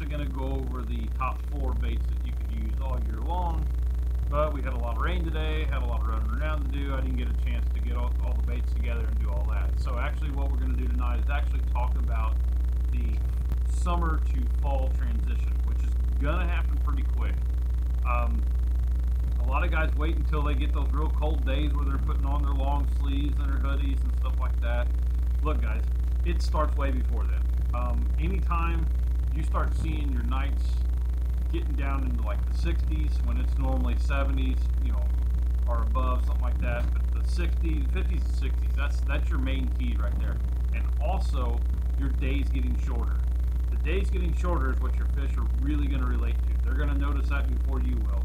actually going to go over the top 4 baits that you could use all year long, but we had a lot of rain today, had a lot of running around to do. I didn't get a chance to get all the baits together and do all that. So actually what we're going to do tonight is actually talk about the summer to fall transition, which is going to happen pretty quick. A lot of guys wait until they get those real cold days where they're putting on their long sleeves and their hoodies and stuff like that. Look guys, it starts way before then. Anytime you start seeing your nights getting down into like the 60s, when it's normally 70s, you know, or above, something like that, but the 50s and 60s, that's your main key right there. And also your days getting shorter. The days getting shorter is what your fish are really going to relate to. They're going to notice that before you will.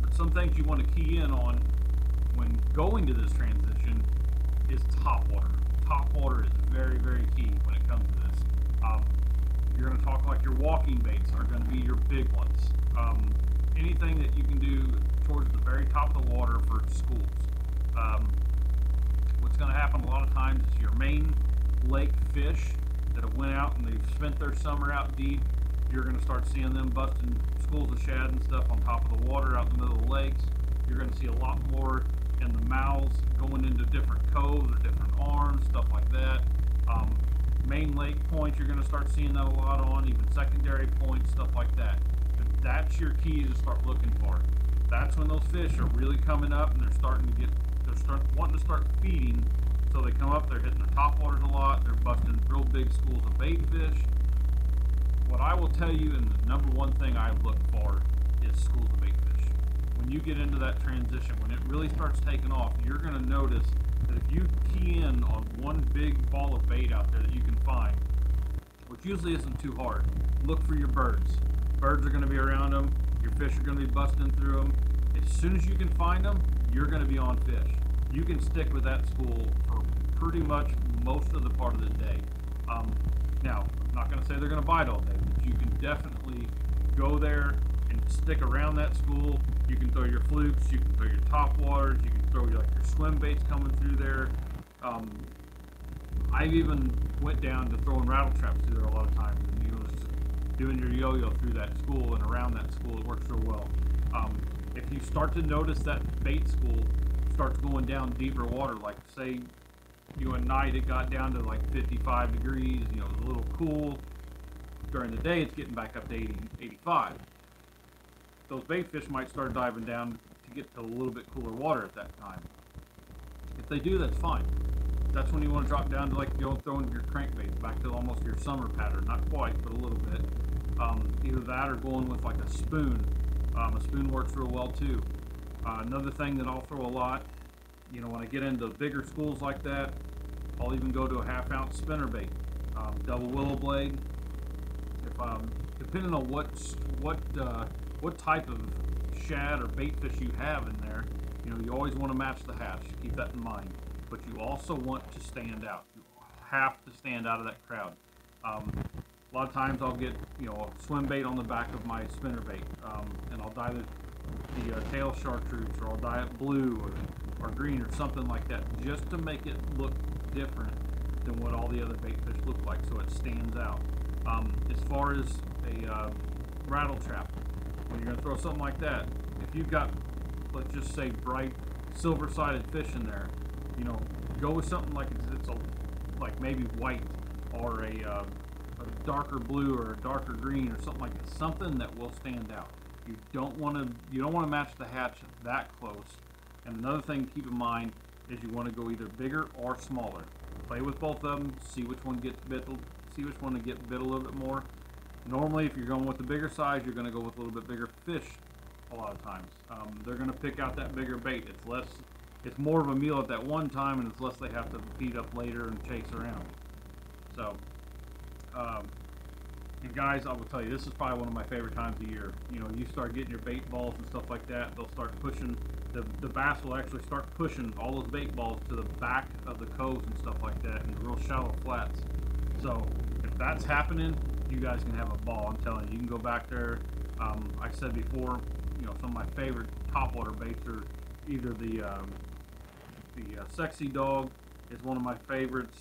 But some things you want to key in on when going to this transition is top water. Top water is very, very key when it comes to this. You're going to talk like your walking baits are going to be your big ones. Anything that you can do towards the very top of the water for schools. What's going to happen a lot of times is your main lake fish that have went out and they've spent their summer out deep, you're going to start seeing them busting schools of shad and stuff on top of the water out in the middle of the lakes. You're going to see a lot more in the mouths going into different coves or different arms, stuff like that. Main lake points, you're going to start seeing that a lot on, even secondary points, stuff like that. But that's your key to start looking for. That's when those fish are really coming up and they're starting to get, wanting to start feeding. So they come up, they're hitting the top waters a lot, they're busting real big schools of bait fish. What I will tell you, and the number one thing I look for, is schools of bait fish. When you get into that transition, when it really starts taking off, you're going to notice that if you key in on one big ball of bait out there that you can find, which usually isn't too hard, look for your birds. Birds are going to be around them, your fish are going to be busting through them. As soon as you can find them, you're going to be on fish. You can stick with that school for pretty much most of the part of the day. Now, I'm not going to say they're going to bite all day, but you can definitely go there and stick around that school. You can throw your flukes, you can throw your top waters, you can throw your swim baits coming through there. I've even went down to throwing rattletraps through there a lot of times, and just doing your yo-yo through that school and around that school. It works real well. If you start to notice that bait school starts going down deeper water, like say at night it got down to like 55 degrees, you know, it was a little cool. During the day it's getting back up to 80, 85. Those bait fish might start diving down to get to a little bit cooler water at that time. If they do, that's fine. That's when you want to drop down to like the old throwing your crankbait back to almost your summer pattern, not quite, but a little bit. Either that or going with like a spoon. A spoon works real well too. Another thing that I'll throw a lot, when I get into bigger schools like that, I'll even go to a half-ounce spinnerbait, double willow blade. Depending on what type of shad or bait fish you have in there, you always want to match the hatch. Keep that in mind. But you also want to stand out. You have to stand out of that crowd. A lot of times I'll get a swim bait on the back of my spinnerbait, and I'll dive the tail chartreuse, or I'll dye it blue or green or something like that, just to make it look different than what all the other bait fish look like, so it stands out. As far as a rattle trap, when you're going to throw something like that, if you've got, let's just say, bright silver-sided fish in there, go with something like like maybe white, or a darker blue or a darker green or something like that, something that will stand out. You don't want to match the hatch that close. And another thing to keep in mind is you want to go either bigger or smaller. Play with both of them. See which one gets bit. See which one to get bit a little bit more. Normally, if you're going with the bigger size, you're going to go with a little bit bigger fish. A lot of times, they're going to pick out that bigger bait. It's less. It's more of a meal at that one time, and it's less they have to feed up later and chase around. So. And guys, I will tell you, this is probably one of my favorite times of year. You start getting your bait balls and stuff like that. They'll start pushing, the bass will actually start pushing all those bait balls to the back of the coves and stuff like that, and the real shallow flats. So if that's happening, you guys can have a ball. I'm telling you, you can go back there. I said before, some of my favorite topwater baits are either the sexydawg is one of my favorites.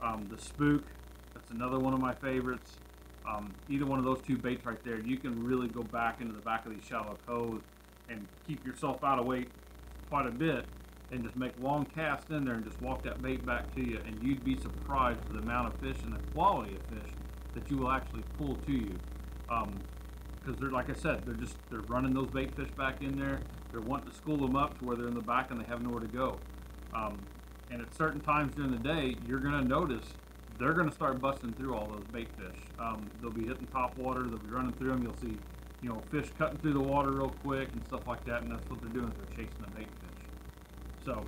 The spook, that's another one of my favorites. either one of those two baits right there, you can really go back into the back of these shallow coves and keep yourself out of weight quite a bit and just make long casts in there and just walk that bait back to you, and you'd be surprised at the amount of fish and the quality of fish that you will actually pull to you. Because they're, like I said, they're running those bait fish back in there. They're wanting to school them up to where they're in the back and they have nowhere to go. And at certain times during the day, you're going to notice they're going to start busting through all those bait fish. They'll be hitting top water. They'll be running through them. You'll see, you know, fish cutting through the water real quick and stuff like that. And that's what they're doing. They're chasing the bait fish. So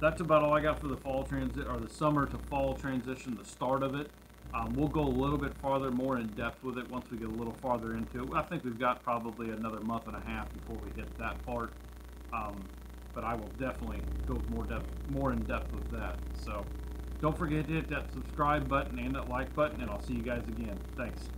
that's about all I got for the fall transit, or the summer to fall transition, the start of it. We'll go a little bit farther, more in depth with it once we get a little farther into it. I think we've got probably another month and a half before we hit that part, but I will definitely go more in depth with that. So don't forget to hit that subscribe button and that like button, and I'll see you guys again. Thanks.